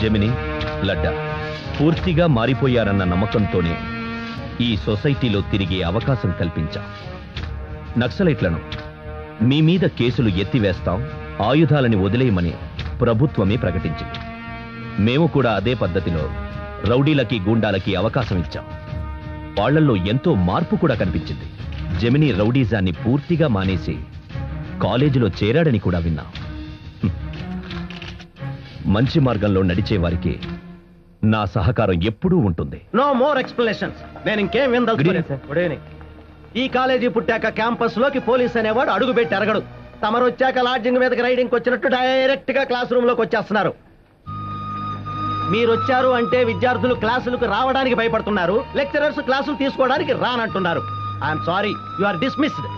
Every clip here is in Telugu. జెమిని, లడ్డా పూర్తిగా మారిపోయారన్న నమ్మకంతోనే ఈ సొసైటీలో తిరిగే అవకాశం కల్పించాం. నక్సలైట్లను మీ మీద కేసులు ఎత్తివేస్తాం, ఆయుధాలను వదిలేయమని ప్రభుత్వమే ప్రకటించింది. మేము కూడా అదే పద్ధతిలో రౌడీలకి గూండాలకి అవకాశం ఇచ్చాం. వాళ్ళల్లో ఎంతో మార్పు కూడా కనిపించింది. జెమిని రౌడీజాన్ని పూర్తిగా మానేసి కాలేజీలో చేరాడని కూడా విన్నాం. మంచి మార్గంలో నడిచే వారికి నా సహకారం ఎప్పుడూ ఉంటుంది. No more explanations. నేను ఇంకేం వినదలుచుకోలేదు సార్. Good evening. ఈ కాలేజీ పుట్టాక క్యాంపస్ లోకి పోలీస్ అనేవాడు అడుగుపెట్టి అరగడు. తమరు వచ్చాక లాడ్జింగ్ మీదకి రైడింగ్ వచ్చినట్టు డైరెక్ట్ గా క్లాస్ రూమ్ లోకి వచ్చేస్తున్నారు. మీరు వచ్చారు అంటే విద్యార్థులు క్లాసులకు రావడానికి భయపడుతున్నారు, లెక్చరర్స్ క్లాసులు తీసుకోవడానికి రానంటున్నారు. I'm sorry, you are dismissed.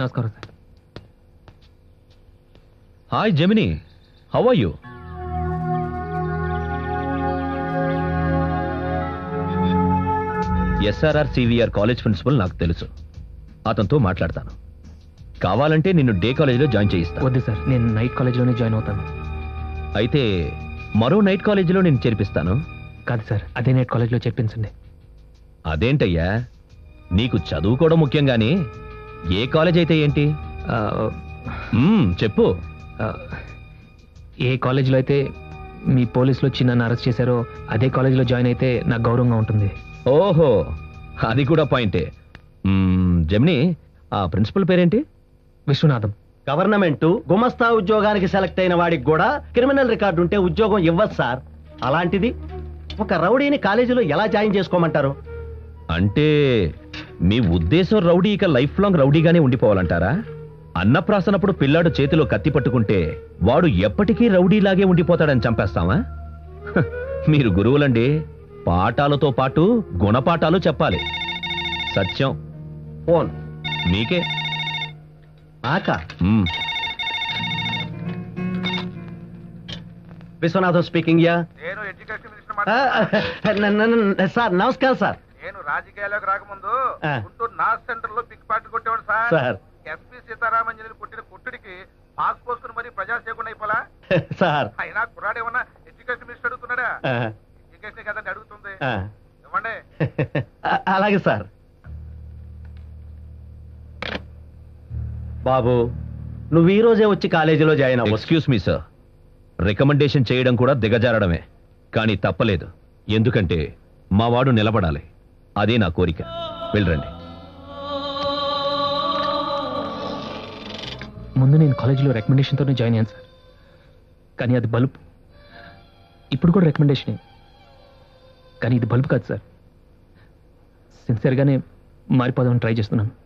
నమస్కారం sir. Hi Gemini, how are you? SRR CVR college principal నాకు తెలుసు, అతనితో మాట్లాడతాను. కావాలంటే నిన్ను డే కాలేజీలో జాయిన్ చేయిస్తాను. వద్దు సార్, నేను నైట్ కాలేజీలోనే జాయిన్ అవుతాను. అయితే మరో నైట్ కాలేజీలో నేను చేర్పిస్తాను. కాదు సార్, అదే నైట్ కాలేజీలో చేర్పించండి. అదేంటయ్యా, నీకు చదువుకోవడం ముఖ్యంగాని ఏ కాలేజ్ అయితే ఏంటి చెప్పు. ఏ కాలేజీలో అయితే మీ పోలీసులు వచ్చి నన్ను అరెస్ట్ చేశారో అదే కాలేజీలో జాయిన్ అయితే నాకు గౌరవంగా ఉంటుంది. ఓహో, అది కూడా పాయింటే. జెమిని, ఆ ప్రిన్సిపల్ పేరేంటి? విశ్వనాథం. గవర్నమెంట్ గుమస్తా ఉద్యోగానికి సెలెక్ట్ అయిన వాడికి కూడా క్రిమినల్ రికార్డు ఉంటే ఉద్యోగం ఇవ్వదు సార్. అలాంటిది ఒక రౌడీని కాలేజీలో ఎలా జాయిన్ చేసుకోమంటారు? అంటే మీ ఉద్దేశం రౌడీ ఇక లైఫ్ లాంగ్ రౌడీగానే ఉండిపోవాలంటారా? అన్నప్రాసనప్పుడు పిల్లాడు చేతిలో కత్తి పట్టుకుంటే వాడు ఎప్పటికీ రౌడీలాగే ఉండిపోతాడని చంపేస్తామా? మీరు గురువులండి, పాఠాలతో పాటు గుణపాఠాలు చెప్పాలి. సత్యం ఫోన్ మీకే. విశ్వనాథం స్పీకింగ్. యా సార్, నమస్కారం సార్. నేను రాజకీయాల్లోకి రాకముందు గుంటూరు నార్త్ సెంటర్ లో పిక్ పార్టీ కొట్టేవాడు సార్. ఎస్పీ సీతారామన్ కొట్టిన కొట్టుడికి పాస్ పోసుకుని మరి ప్రజాసేకుండా అయిపోలా సార్. అయినా కుర్రాడు ఏమన్నా ఎడ్యుకేషన్ మినిస్టర్ అడుగుతున్నాడా? ఎడ్యుకేషన్ కదండి అడుగుతుంది, ఇవ్వండి. అలాగే సార్. బాబు, నువ్వు ఈ రోజే వచ్చి కాలేజీలో జాయిన్ అవ్వు. ఎక్స్క్యూజ్ మీ సార్, రికమెండేషన్ చేయడం కూడా దిగజారడమే, కానీ తప్పలేదు. ఎందుకంటే మా వాడు నిలబడాలి, అదే నా కోరిక. వెళ్ళరండి. ముందు నేను కాలేజీలో రికమెండేషన్తోనే జాయిన్ అయ్యాను సార్, కానీ అది బల్బ్. ఇప్పుడు కూడా రికమెండేషనే, కానీ ఇది బల్బ్ కాదు సార్. సిన్సియర్గానే మారిపోదామని ట్రై చేస్తున్నాను.